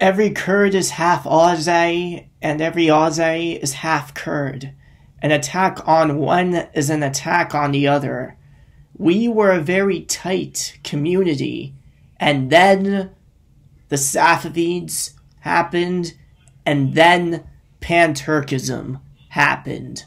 Every Kurd is half Azeri, and every Azeri is half Kurd. An attack on one is an attack on the other. We were a very tight community, and then the Safavids happened, and then Pan-Turkism happened.